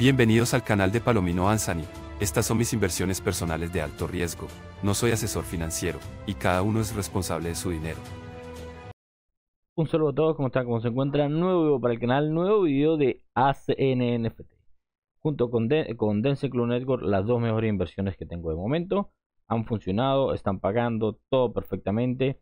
Bienvenidos al canal de Palomino Ansony. Estas son mis inversiones personales de alto riesgo. No soy asesor financiero, y cada uno es responsable de su dinero. Un saludo a todos, ¿cómo están? ¿Cómo se encuentran? Nuevo video para el canal, nuevo video de ACNFT. Junto con Dense Club Network, las dos mejores inversiones que tengo de momento. Han funcionado, están pagando, todo perfectamente.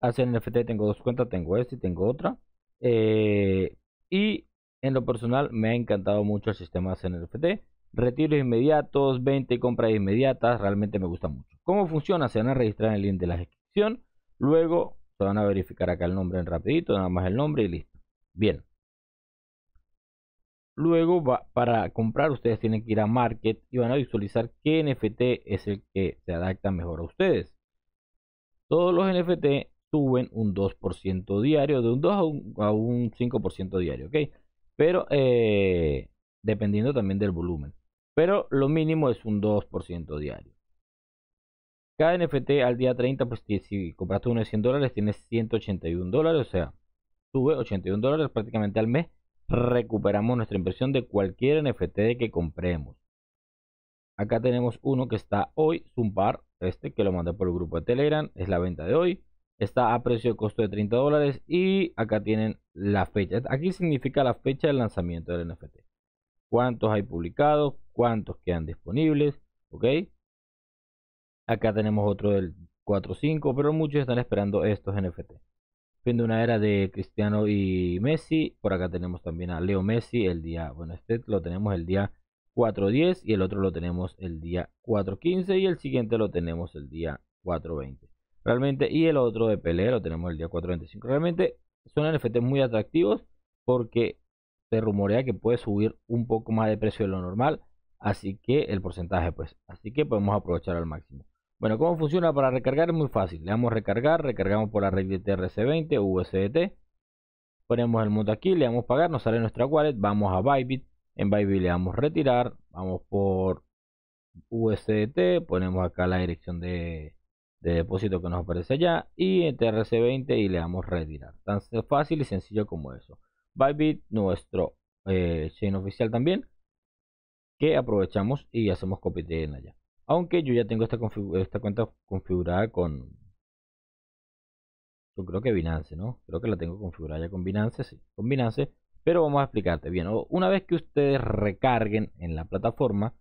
ACNFT tengo dos cuentas, tengo esta y tengo otra. Y en lo personal me ha encantado mucho el sistema ACNFT. Retiros inmediatos, 20 compras inmediatas, realmente me gusta mucho. ¿Cómo funciona? Se van a registrar en el link de la descripción, luego se van a verificar acá el nombre en rapidito, nada más el nombre y listo. Bien. Luego para comprar ustedes tienen que ir a Market y van a visualizar qué NFT es el que se adapta mejor a ustedes. Todos los NFT suben un 2% diario, de un 2 a un 5% diario, ¿ok? Pero dependiendo también del volumen. Pero lo mínimo es un 2% diario. Cada NFT al día 30, pues si compraste uno de $100, tienes $181, o sea, sube $81 prácticamente al mes. Recuperamos nuestra inversión de cualquier NFT que compremos. Acá tenemos uno que está hoy, Zumpar, este que lo mandé por el grupo de Telegram, es la venta de hoy. Está a precio de costo de $30 y acá tienen la fecha. Aquí significa la fecha del lanzamiento del NFT. Cuántos hay publicados, cuántos quedan disponibles, ok. Acá tenemos otro del 4-5, pero muchos están esperando estos NFT. Fin de una era de Cristiano y Messi. Por acá tenemos también a Leo Messi el día, bueno, este lo tenemos el día 4-10 y el otro lo tenemos el día 4-15 y el siguiente lo tenemos el día 4-20. Realmente, y el otro de Pelé lo tenemos el día 4-25. Realmente son NFT muy atractivos porque se rumorea que puede subir un poco más de precio de lo normal, así que el porcentaje pues, así que podemos aprovechar al máximo. Bueno, ¿cómo funciona? Para recargar es muy fácil, le damos recargar, recargamos por la red de TRC20 USDT, ponemos el monto aquí, le damos pagar, nos sale nuestra wallet, vamos a Bybit, en Bybit le damos retirar, vamos por USDT, ponemos acá la dirección de depósito que nos aparece allá y en TRC20 y le damos retirar, tan fácil y sencillo como eso. Bybit, nuestro chain oficial también, que aprovechamos y hacemos copy de en allá. Aunque yo ya tengo esta cuenta configurada con, yo creo que Binance, ¿no? Creo que la tengo configurada ya con Binance, sí, con Binance. Pero vamos a explicarte bien. Una vez que ustedes recarguen en la plataforma,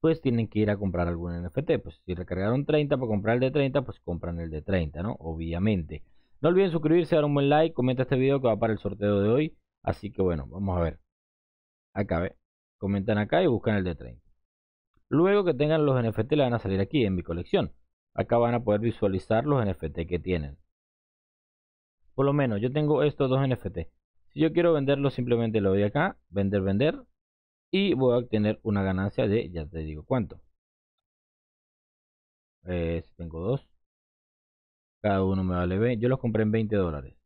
pues tienen que ir a comprar algún NFT. Pues si recargaron 30 para comprar el de 30, pues compran el de 30, ¿no? Obviamente. No olviden suscribirse, dar un buen like, comenta este video que va para el sorteo de hoy. Así que bueno, vamos a ver. Acá ve. Comentan acá y buscan el de 30. Luego que tengan los NFT le van a salir aquí en mi colección. Acá van a poder visualizar los NFT que tienen. Por lo menos yo tengo estos dos NFT. Si yo quiero venderlos simplemente le doy acá. Vender, vender. Y voy a obtener una ganancia de, ya te digo cuánto. Si tengo dos. Cada uno me vale 20. Yo los compré en $20.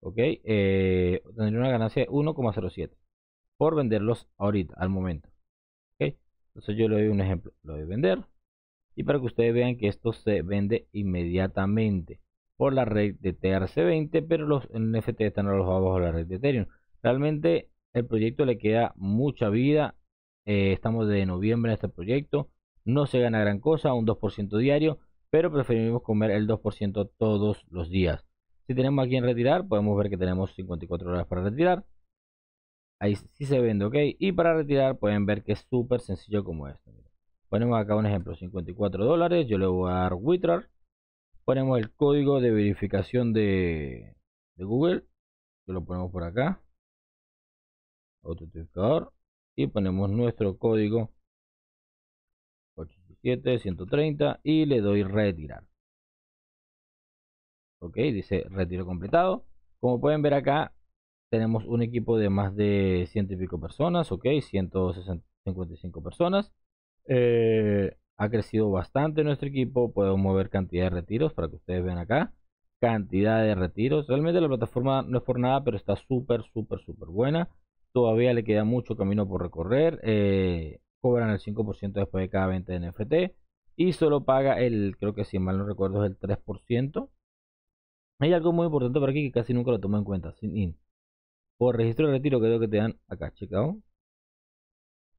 Ok. Tendría una ganancia de 1,07. Por venderlos ahorita, al momento. Ok. Entonces yo le doy un ejemplo. Lo doy vender. Y para que ustedes vean que esto se vende inmediatamente. Por la red de TRC20. Pero los NFT están alojados bajo la red de Ethereum. Realmente el proyecto le queda mucha vida. Estamos de noviembre en este proyecto. No se gana gran cosa. Un 2% diario. Pero preferimos comer el 2% todos los días. Si tenemos aquí en retirar, podemos ver que tenemos 54 horas para retirar. Ahí sí se vende, ok. Y para retirar pueden ver que es súper sencillo como esto. Ponemos acá un ejemplo, $54. Yo le voy a dar withdraw. Ponemos el código de verificación de Google. Que lo ponemos por acá. Autentificador. Y ponemos nuestro código. 130 y le doy retirar. Ok, dice retiro completado. Como pueden ver acá tenemos un equipo de más de 100 y pico personas, ok, 155 personas. Ha crecido bastante nuestro equipo, podemos mover cantidad de retiros para que ustedes vean acá, cantidad de retiros. Realmente la plataforma no es por nada, pero está súper buena. Todavía le queda mucho camino por recorrer. Cobran el 5% después de cada venta de NFT y solo paga el, creo que si mal no recuerdo es el 3%. Hay algo muy importante por aquí que casi nunca lo tomo en cuenta, sin in. Por registro de retiro creo que te dan acá, checado,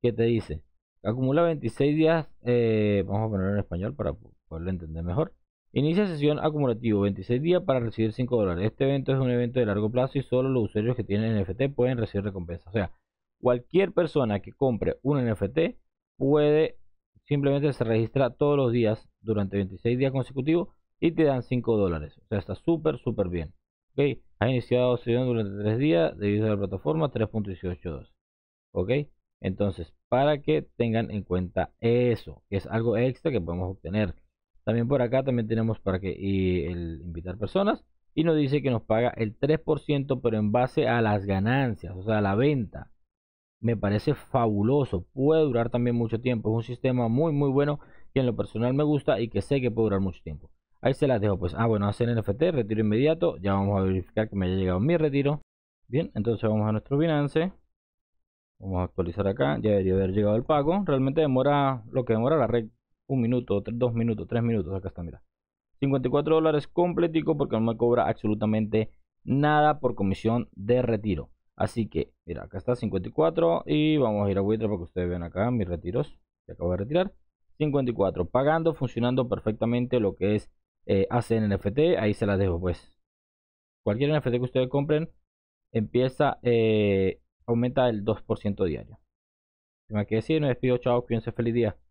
que te dice acumula 26 días, vamos a ponerlo en español para poderlo entender mejor. Inicia sesión acumulativo 26 días para recibir $5. Este evento es un evento de largo plazo y solo los usuarios que tienen NFT pueden recibir recompensa. O sea, cualquier persona que compre un NFT puede, simplemente se registra todos los días durante 26 días consecutivos y te dan $5. O sea, está súper bien. Ok, ha iniciado sesión durante 3 días debido a la plataforma 3.182. Ok, entonces para que tengan en cuenta eso, que es algo extra que podemos obtener. También por acá también tenemos para que el invitar personas, y nos dice que nos paga el 3%, pero en base a las ganancias, o sea, a la venta. Me parece fabuloso, puede durar también mucho tiempo, es un sistema muy bueno que en lo personal me gusta y que sé que puede durar mucho tiempo. Ahí se las dejo pues. Ah, bueno, hacen NFT, retiro inmediato, ya vamos a verificar que me haya llegado mi retiro. Bien, entonces vamos a nuestro Binance, vamos a actualizar acá, ya debería haber llegado el pago. Realmente demora lo que demora la red, 1 minuto, 2 minutos, 3 minutos, acá está, mira. $54 completico porque no me cobra absolutamente nada por comisión de retiro. Así que, mira, acá está 54 y vamos a ir a Withdraw para que ustedes vean acá mis retiros que acabo de retirar. 54, pagando, funcionando perfectamente lo que es ACNFT, ahí se las dejo pues. Cualquier NFT que ustedes compren empieza, aumenta el 2% diario. Sin más que decir, me despido, chao, cuídense, feliz día.